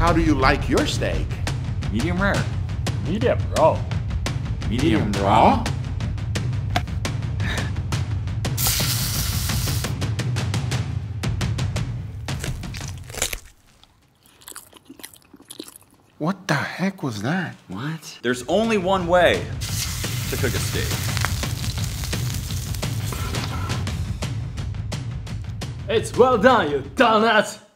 How do you like your steak? Medium rare. Medium raw. Medium raw? What the heck was that? What? There's only one way to cook a steak. It's well done, you donuts!